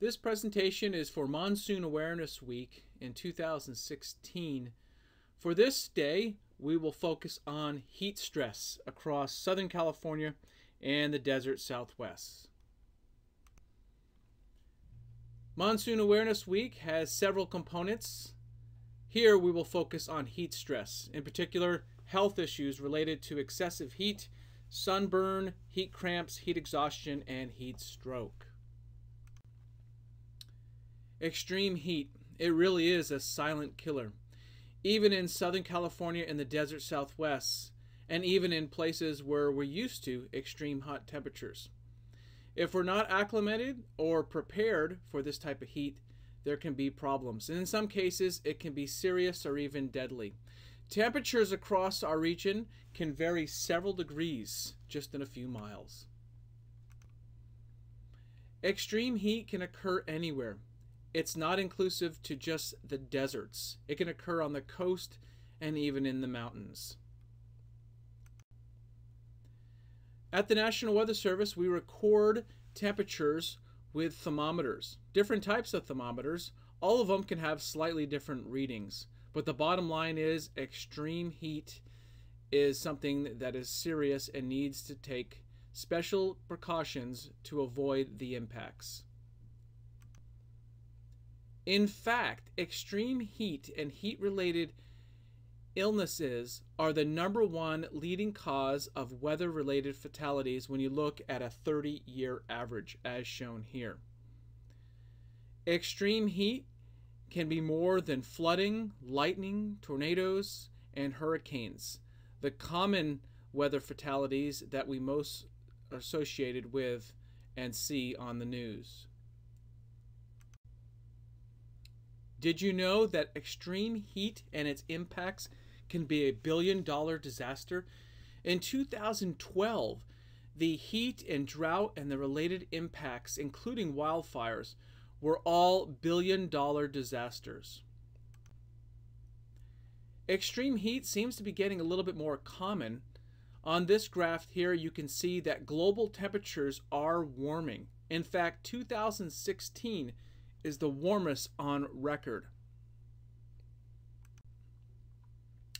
This presentation is for Monsoon Awareness Week in 2016. For this day, we will focus on heat stress across Southern California and the desert Southwest. Monsoon Awareness Week has several components. Here we will focus on heat stress, in particular health issues related to excessive heat, sunburn, heat cramps, heat exhaustion, and heat stroke. Extreme heat, it really is a silent killer. Even in Southern California and the desert Southwest, and even in places where we're used to extreme hot temperatures. If we're not acclimated or prepared for this type of heat, there can be problems. And in some cases, it can be serious or even deadly. Temperatures across our region can vary several degrees just in a few miles. Extreme heat can occur anywhere. It's not inclusive to just the deserts. It can occur on the coast and even in the mountains. At the National Weather Service, we record temperatures with thermometers, different types of thermometers. All of them can have slightly different readings, but the bottom line is extreme heat is something that is serious and needs to take special precautions to avoid the impacts. In fact, extreme heat and heat-related illnesses are the #1 leading cause of weather-related fatalities when you look at a 30-year average, as shown here. Extreme heat can be more than flooding, lightning, tornadoes, and hurricanes, the common weather fatalities that we most are associated with and see on the news. Did you know that extreme heat and its impacts can be a billion-dollar disaster? In 2012, the heat and drought and the related impacts, including wildfires, were all billion-dollar disasters. Extreme heat seems to be getting a little bit more common. On this graph here, you can see that global temperatures are warming. In fact, 2016 is the warmest on record.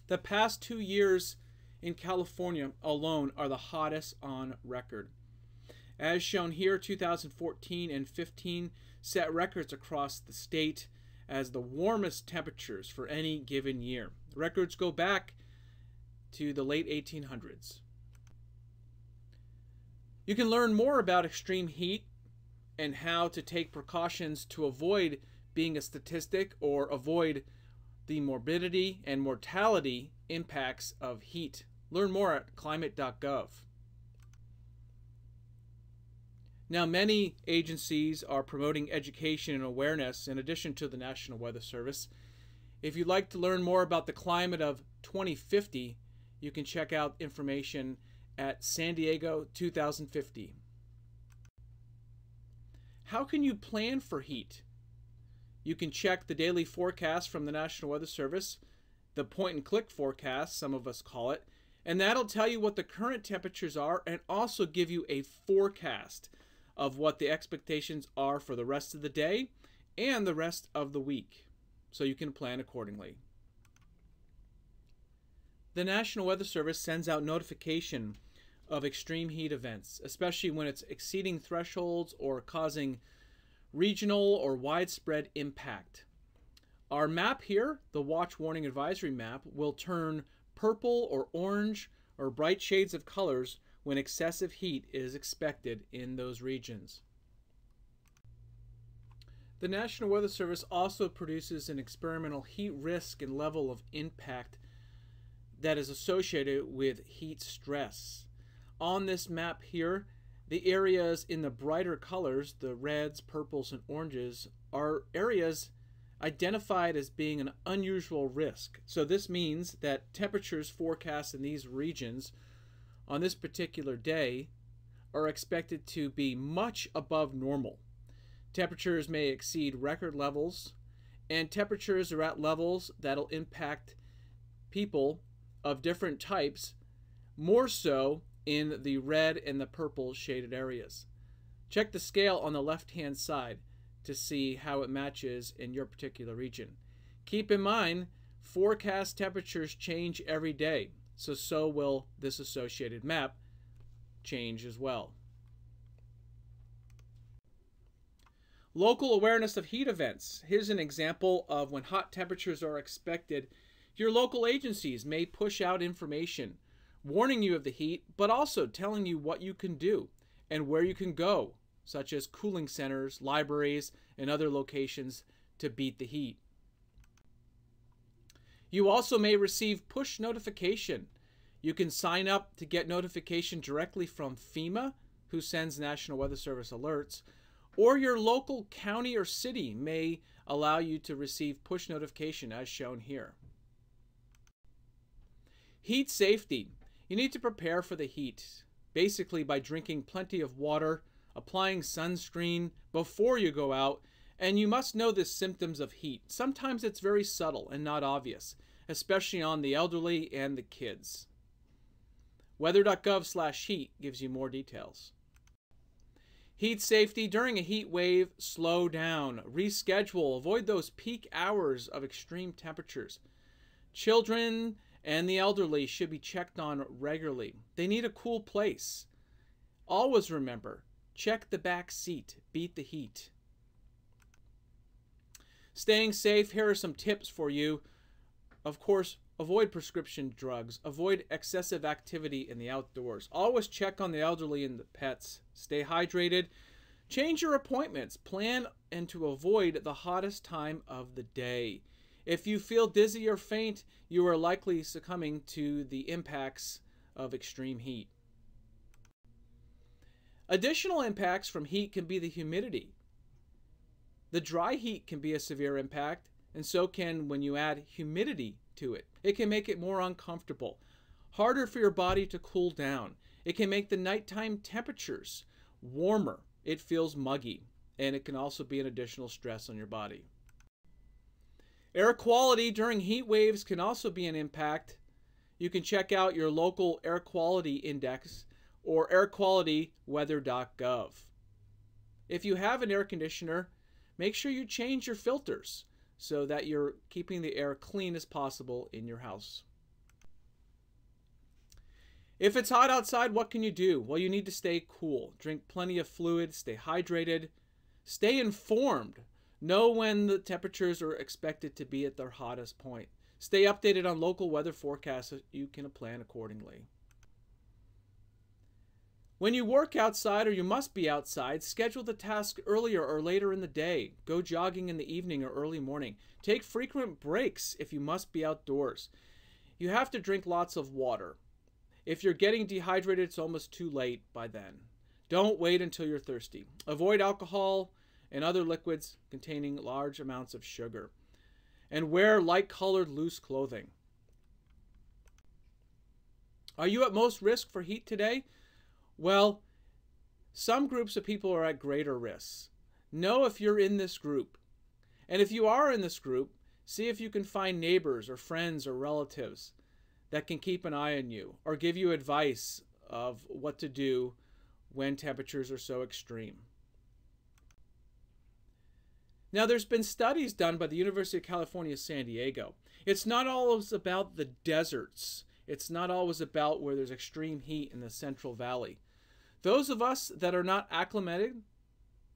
The past 2 years in California alone are the hottest on record. As shown here, 2014 and 15 set records across the state as the warmest temperatures for any given year. Records go back to the late 1800s. You can learn more about extreme heat and how to take precautions to avoid being a statistic or avoid the morbidity and mortality impacts of heat. Learn more at climate.gov. Now, many agencies are promoting education and awareness in addition to the National Weather Service. If you'd like to learn more about the climate of 2050, you can check out information at San Diego 2050. How can you plan for heat? You can check the daily forecast from the National Weather Service, the point-and-click forecast, some of us call it, and that'll tell you what the current temperatures are and also give you a forecast of what the expectations are for the rest of the day and the rest of the week, so you can plan accordingly. The National Weather Service sends out notification of extreme heat events, especially when it's exceeding thresholds or causing regional or widespread impact. Our map here, the Watch Warning Advisory map, will turn purple or orange or bright shades of colors when excessive heat is expected in those regions. The National Weather Service also produces an experimental heat risk and level of impact that is associated with heat stress. On this map here, the areas in the brighter colors, the reds, purples, and oranges, are areas identified as being an unusual risk. So this means that temperatures forecast in these regions on this particular day are expected to be much above normal. Temperatures may exceed record levels, and temperatures are at levels that'll impact people of different types, more so in the red and the purple shaded areas. Check the scale on the left-hand side to see how it matches in your particular region. Keep in mind, forecast temperatures change every day, so will this associated map change as well. Local awareness of heat events. Here's an example of when hot temperatures are expected. Your local agencies may push out information warning you of the heat, but also telling you what you can do and where you can go, such as cooling centers, libraries, and other locations to beat the heat. You also may receive push notification. You can sign up to get notification directly from FEMA, who sends National Weather Service alerts, or your local county or city may allow you to receive push notification as shown here. Heat safety. You need to prepare for the heat, basically by drinking plenty of water, applying sunscreen before you go out, and you must know the symptoms of heat. Sometimes it's very subtle and not obvious, especially on the elderly and the kids. Weather.gov/heat gives you more details. Heat safety. During a heat wave, slow down, reschedule, avoid those peak hours of extreme temperatures. Children and the elderly should be checked on regularly. They need a cool place. Always remember, check the back seat, beat the heat. Staying safe, here are some tips for you. Of course, avoid prescription drugs, avoid excessive activity in the outdoors. Always check on the elderly and the pets. Stay hydrated. Change your appointments. Plan and to avoid the hottest time of the day. If you feel dizzy or faint, you are likely succumbing to the impacts of extreme heat. Additional impacts from heat can be the humidity. The dry heat can be a severe impact, and so can when you add humidity to it. It can make it more uncomfortable, harder for your body to cool down. It can make the nighttime temperatures warmer. It feels muggy, and it can also be an additional stress on your body. Air quality during heat waves can also be an impact. You can check out your local air quality index or airqualityweather.gov. If you have an air conditioner, make sure you change your filters so that you're keeping the air clean as possible in your house. If it's hot outside, what can you do? Well, you need to stay cool, drink plenty of fluid, stay hydrated, stay informed. Know when the temperatures are expected to be at their hottest point. Stay updated on local weather forecasts so you can plan accordingly. When you work outside or you must be outside, schedule the task earlier or later in the day. Go jogging in the evening or early morning. Take frequent breaks if you must be outdoors. You have to drink lots of water. If you're getting dehydrated, it's almost too late by then. Don't wait until you're thirsty. Avoid alcohol and other liquids containing large amounts of sugar, and wear light-colored loose clothing. Are you at most risk for heat today? Well, some groups of people are at greater risk. Know if you're in this group, and if you are in this group, see if you can find neighbors or friends or relatives that can keep an eye on you or give you advice of what to do when temperatures are so extreme. Now, there's been studies done by the University of California, San Diego. It's not always about the deserts. It's not always about where there's extreme heat in the Central Valley. Those of us that are not acclimated,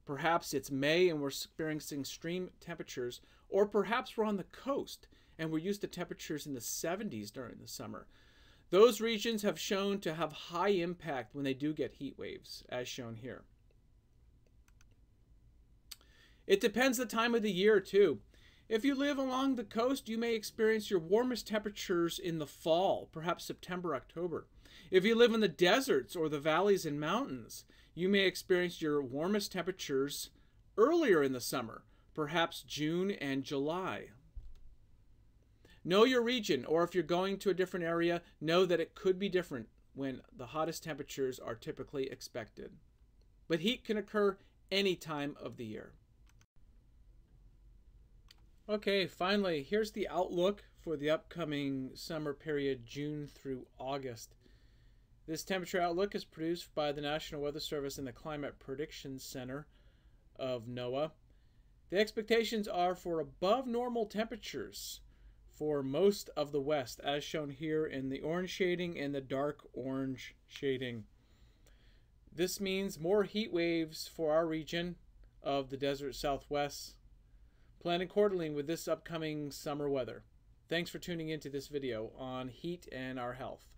perhaps it's May and we're experiencing extreme temperatures, or perhaps we're on the coast and we're used to temperatures in the 70s during the summer. Those regions have shown to have high impact when they do get heat waves, as shown here. It depends the time of the year, too. If you live along the coast, you may experience your warmest temperatures in the fall, perhaps September, October. If you live in the deserts or the valleys and mountains, you may experience your warmest temperatures earlier in the summer, perhaps June and July. Know your region, or if you're going to a different area, know that it could be different when the hottest temperatures are typically expected. But heat can occur any time of the year. Okay, finally, here's the outlook for the upcoming summer period, June through August. This temperature outlook is produced by the National Weather Service and the Climate Prediction Center of NOAA. The expectations are for above normal temperatures for most of the West, as shown here in the orange shading and the dark orange shading. This means more heat waves for our region of the desert Southwest. Plan accordingly with this upcoming summer weather. Thanks for tuning into this video on heat and our health.